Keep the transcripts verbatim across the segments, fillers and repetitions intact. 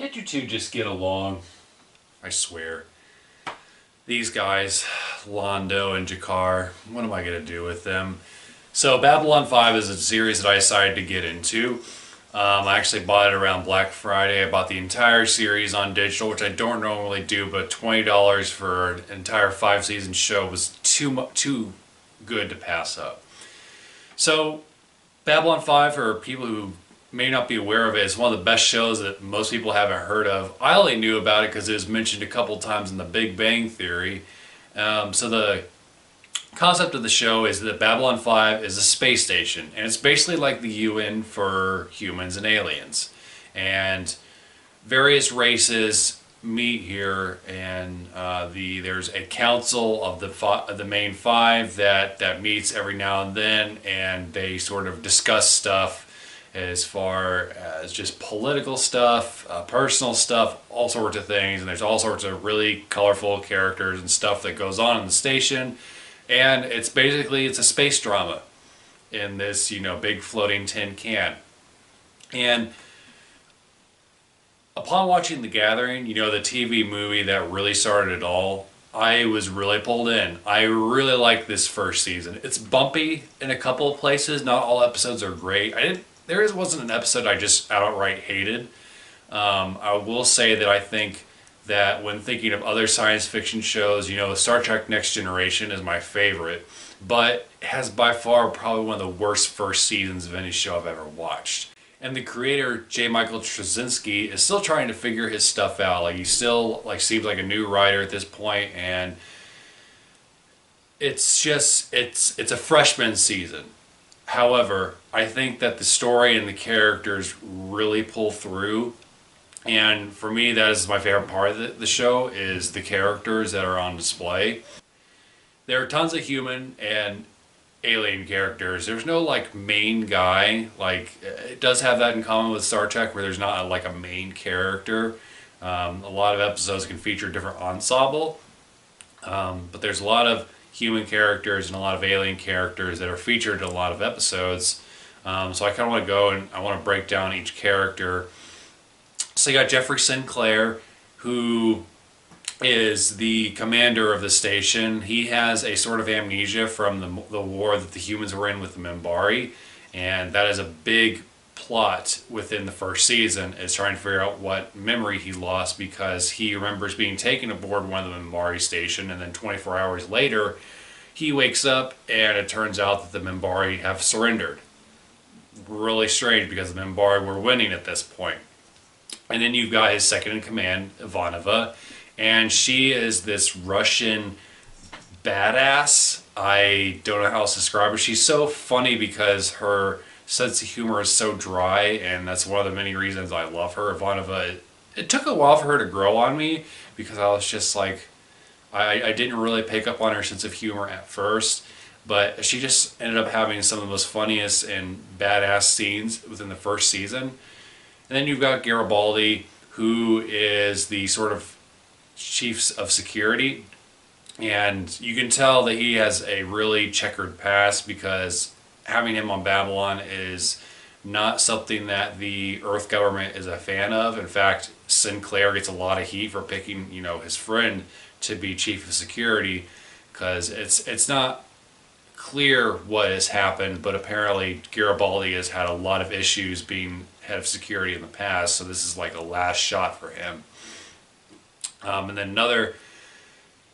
Can't you two just get along? I swear. These guys, Londo and G'Kar, what am I going to do with them? So Babylon five is a series that I decided to get into. Um, I actually bought it around Black Friday. I bought the entire series on digital, which I don't normally do, but twenty dollars for an entire five-season show was too, too good to pass up. So Babylon five, for people who may not be aware of it, it's one of the best shows that most people haven't heard of. I only knew about it because it was mentioned a couple times in The Big Bang Theory. Um, so the concept of the show is that Babylon five is a space station, and it's basically like the U N for humans and aliens. And various races meet here, and uh, the there's a council of the fi of the main five that that meets every now and then, and they sort of discuss stuff as far as just political stuff, uh, personal stuff, all sorts of things. And there's all sorts of really colorful characters and stuff that goes on in the station. And it's basically, it's a space drama in this, you know, big floating tin can. And upon watching The Gathering, you know, the T V movie that really started it all, I was really pulled in. I really liked this first season. It's bumpy in a couple of places. Not all episodes are great. I didn't, there wasn't an episode I just outright hated. Um, I will say that I think that when thinking of other science fiction shows, you know, Star Trek Next Generation is my favorite, but has by far probably one of the worst first seasons of any show I've ever watched. And the creator, J. Michael Straczynski, is still trying to figure his stuff out. Like, he still like seems like a new writer at this point, and it's just, it's, it's a freshman season. However, I think that the story and the characters really pull through. And for me, that is my favorite part of the show, is the characters that are on display. There are tons of human and alien characters. There's no, like, main guy. Like, it does have that in common with Star Trek, where there's not, like, a main character. Um, a lot of episodes can feature different ensemble. Um, but there's a lot of human characters and a lot of alien characters that are featured in a lot of episodes. Um, so I kind of want to go and I want to break down each character. So you got Jeffrey Sinclair, who is the commander of the station. He has a sort of amnesia from the, the war that the humans were in with the Minbari, and that is a big plot within the first season, is trying to figure out what memory he lost, because he remembers being taken aboard one of the Minbari station, and then twenty-four hours later he wakes up and it turns out that the Minbari have surrendered. Really strange, because the Minbari were winning at this point. And then you've got his second-in-command, Ivanova, and she is this Russian badass. I don't know how else to describe her. She's so funny because her sense of humor is so dry, and that's one of the many reasons I love her. Ivanova, it, it took a while for her to grow on me, because I was just like, I, I didn't really pick up on her sense of humor at first, but she just ended up having some of the most funniest and badass scenes within the first season. And then you've got Garibaldi, who is the sort of chief of security. And you can tell that he has a really checkered past, because having him on Babylon is not something that the Earth government is a fan of. In fact, Sinclair gets a lot of heat for picking, you know, his friend to be chief of security, because it's, it's not clear what has happened, but apparently Garibaldi has had a lot of issues being head of security in the past, so this is like a last shot for him. Um, and then another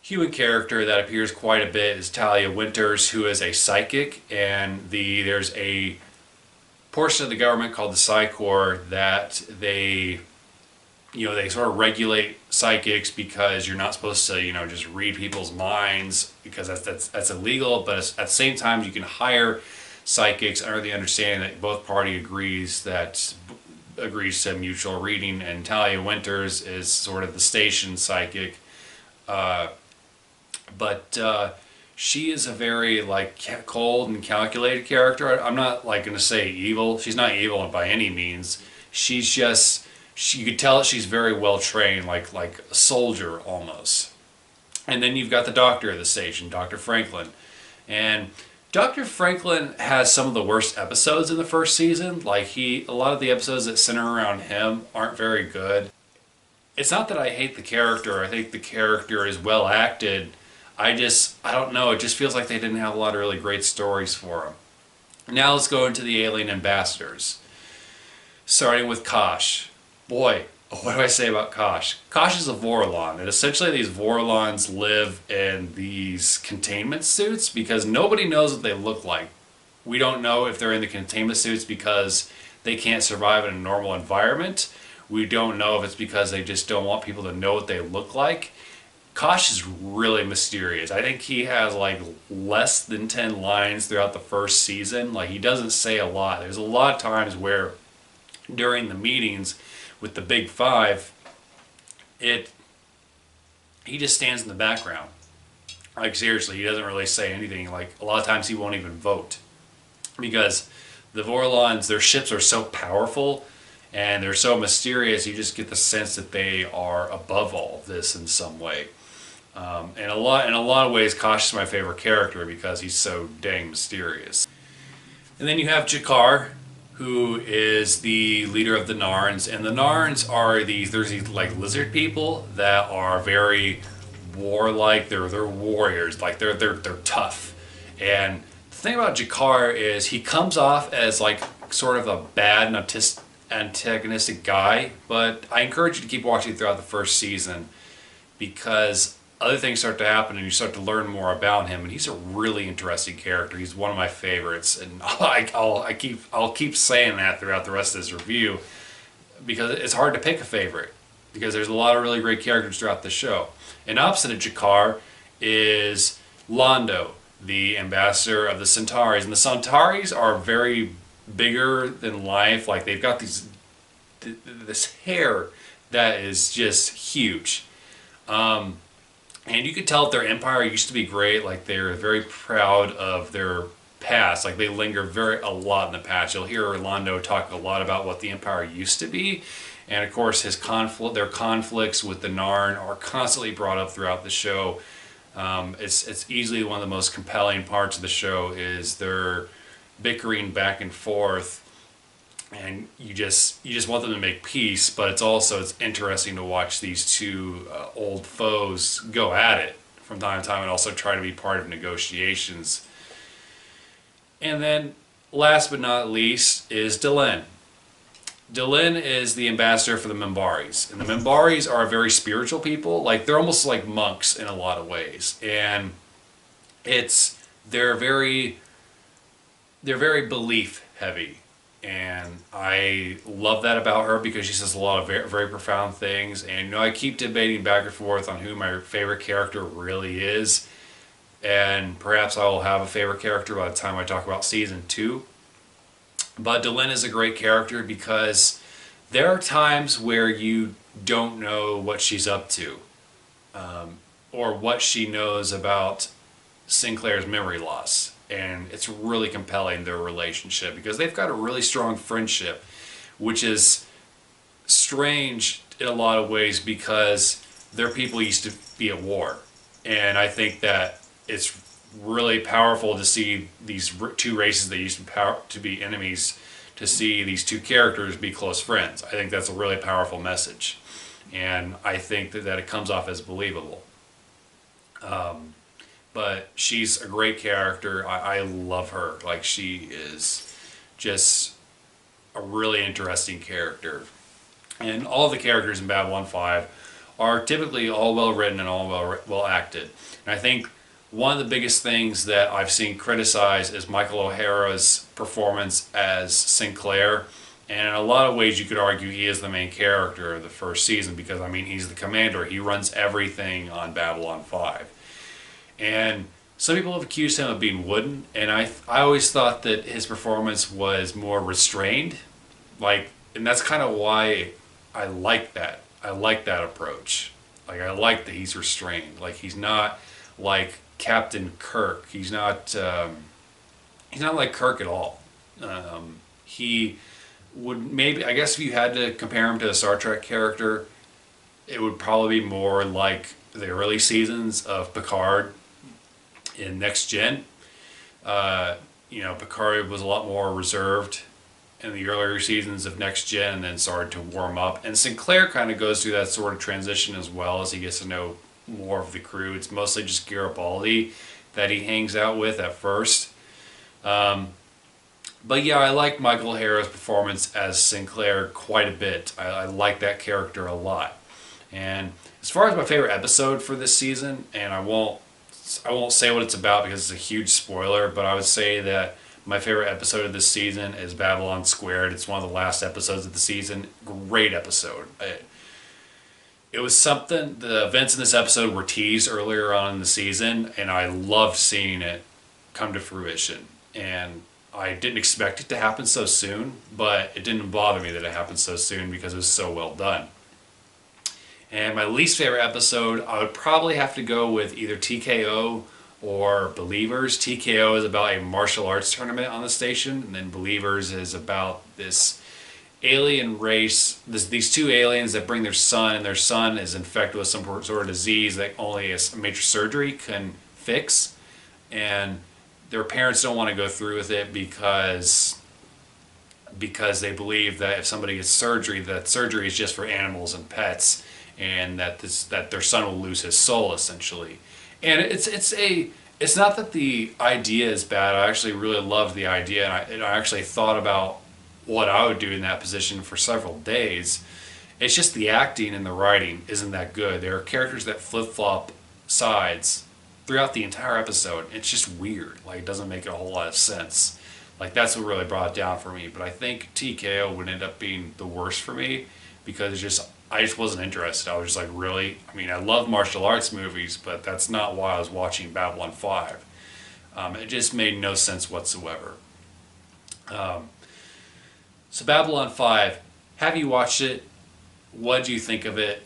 human character that appears quite a bit is Talia Winters, who is a psychic, and the there's a portion of the government called the Psy Corps that they, you know, they sort of regulate psychics, because you're not supposed to, you know, just read people's minds, because that's that's, that's illegal. But at the same time, you can hire psychics under the understanding that both party agrees that agrees to mutual reading. And Talia Winters is sort of the station psychic, uh, but uh, she is a very like cold and calculated character. I'm not like going to say evil. She's not evil by any means. She's just, She, you could tell she's very well trained, like like a soldier almost. And then you've got the doctor of the station, Doctor Franklin. And Doctor Franklin has some of the worst episodes in the first season. Like he, a lot of the episodes that center around him aren't very good. it's not that I hate the character. I think the character is well acted. I just, I don't know. It just feels like they didn't have a lot of really great stories for him. Now let's go into the alien ambassadors. Starting with Kosh. Boy, what do I say about Kosh? Kosh is a Vorlon, and essentially these Vorlons live in these containment suits because nobody knows what they look like. We don't know if they're in the containment suits because they can't survive in a normal environment. We don't know if it's because they just don't want people to know what they look like. Kosh is really mysterious. I think he has like less than ten lines throughout the first season. Like, he doesn't say a lot. There's a lot of times where during the meetings with the Big Five, it he just stands in the background. Like, seriously, he doesn't really say anything. Like, a lot of times he won't even vote because the Vorlons, their ships are so powerful and they're so mysterious, you just get the sense that they are above all this in some way. Um, and a lot, in a lot of ways, Kosh is my favorite character because he's so dang mysterious. And then you have G'Kar, who is the leader of the Narns, and the Narns are these, there's these like lizard people that are very warlike. They're they're warriors, like they're they're they're tough. And the thing about G'Kar is he comes off as like sort of a bad and antagonistic guy, but I encourage you to keep watching throughout the first season because other things start to happen and you start to learn more about him, and he's a really interesting character. He's one of my favorites, and I, I'll, I keep, I'll keep saying that throughout the rest of this review because it's hard to pick a favorite because there's a lot of really great characters throughout the show. And opposite of G'Kar is Londo, the ambassador of the Centauris, and the Centauris are very bigger than life. Like, they've got these, th this hair that is just huge. Um, And you could tell that their empire used to be great. Like, they're very proud of their past. Like, they linger very a lot in the past. You'll hear Orlando talk a lot about what the empire used to be, and of course his conflict, their conflicts with the Narn are constantly brought up throughout the show. Um, it's it's easily one of the most compelling parts of the show is their bickering back and forth. And you just you just want them to make peace, but it's also it's interesting to watch these two uh, old foes go at it from time to time, and also try to be part of negotiations. And then, last but not least, is Delenn. Delenn is the ambassador for the Minbaris, and the Minbaris are a very spiritual people. Like, they're almost like monks in a lot of ways, and it's they're very they're very belief heavy. And I love that about her because she says a lot of very, very profound things. And, you know, I keep debating back and forth on who my favorite character really is. And perhaps I will have a favorite character by the time I talk about season two. But Delenn is a great character because there are times where you don't know what she's up to. Um, or what she knows about Sinclair's memory loss. And it's really compelling, their relationship, because they've got a really strong friendship, which is strange in a lot of ways because their people used to be at war. And I think that it's really powerful to see these two races that used to be enemies, to see these two characters be close friends. I think that's a really powerful message. And I think that, that it comes off as believable. Um, But she's a great character. I, I love her. Like, she is just a really interesting character. And all the characters in Babylon five are typically all well written and all well, well acted. And I think one of the biggest things that I've seen criticized is Michael O'Hara's performance as Sinclair. And in a lot of ways you could argue he is the main character of the first season because, I mean, he's the commander. He runs everything on Babylon five. And some people have accused him of being wooden, and I I always thought that his performance was more restrained, like, and that's kind of why I like that. I like that approach. Like, I like that he's restrained. Like, he's not like Captain Kirk. He's not um, he's not like Kirk at all. Um, he would maybe I guess if you had to compare him to a Star Trek character, it would probably be more like the early seasons of Picard. In Next Gen, uh, you know, Picard was a lot more reserved in the earlier seasons of Next Gen and then started to warm up. And Sinclair kind of goes through that sort of transition as well as he gets to know more of the crew. It's mostly just Garibaldi that he hangs out with at first. Um, but yeah, I like Michael Hara's performance as Sinclair quite a bit. I, I like that character a lot. And as far as my favorite episode for this season, and I won't I won't say what it's about because it's a huge spoiler, but I would say that my favorite episode of this season is Babylon Squared. It's one of the last episodes of the season. Great episode. It, it was something, the events in this episode were teased earlier on in the season, and I loved seeing it come to fruition. And I didn't expect it to happen so soon, but it didn't bother me that it happened so soon because it was so well done. And my least favorite episode, I would probably have to go with either T K O or Believers. T K O is about a martial arts tournament on the station, and then Believers is about this alien race, this, these two aliens that bring their son, and their son is infected with some sort of disease that only a major surgery can fix, and their parents don't want to go through with it because... because they believe that if somebody gets surgery, that surgery is just for animals and pets, and that this that their son will lose his soul essentially. And it's it's a it's not that the idea is bad. I actually really loved the idea, and I, and I actually thought about what I would do in that position for several days. It's just the acting and the writing isn't that good. There are characters that flip-flop sides throughout the entire episode. It's just weird. Like, it doesn't make a whole lot of sense. Like, that's what really brought it down for me. But I think T K O would end up being the worst for me because it's just I just wasn't interested. I was just like, really? I mean, I love martial arts movies, but that's not why I was watching Babylon five. Um, it just made no sense whatsoever. Um, so Babylon five, have you watched it? What do you think of it?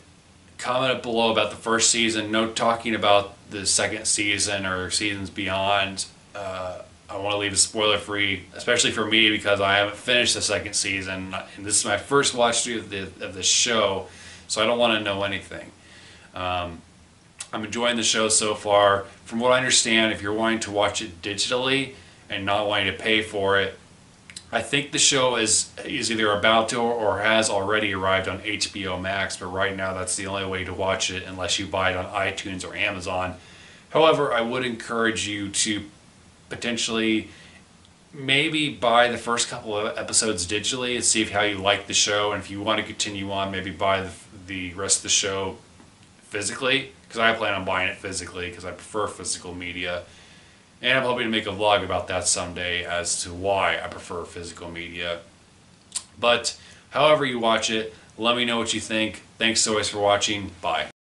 Comment below about the first season. No talking about the second season or seasons beyond. Uh, I want to leave it spoiler-free, especially for me because I haven't finished the second season, and this is my first watch-through of the of the show, so I don't want to know anything. Um, I'm enjoying the show so far. From what I understand, if you're wanting to watch it digitally and not wanting to pay for it, I think the show is, is either about to or has already arrived on H B O Max, but right now that's the only way to watch it unless you buy it on iTunes or Amazon. However, I would encourage you to potentially maybe buy the first couple of episodes digitally and see how you like the show, and if you want to continue on, maybe buy the, the rest of the show physically, because I plan on buying it physically because I prefer physical media, and I'm hoping to make a vlog about that someday as to why I prefer physical media. But however you watch it, let me know what you think. Thanks always for watching. Bye.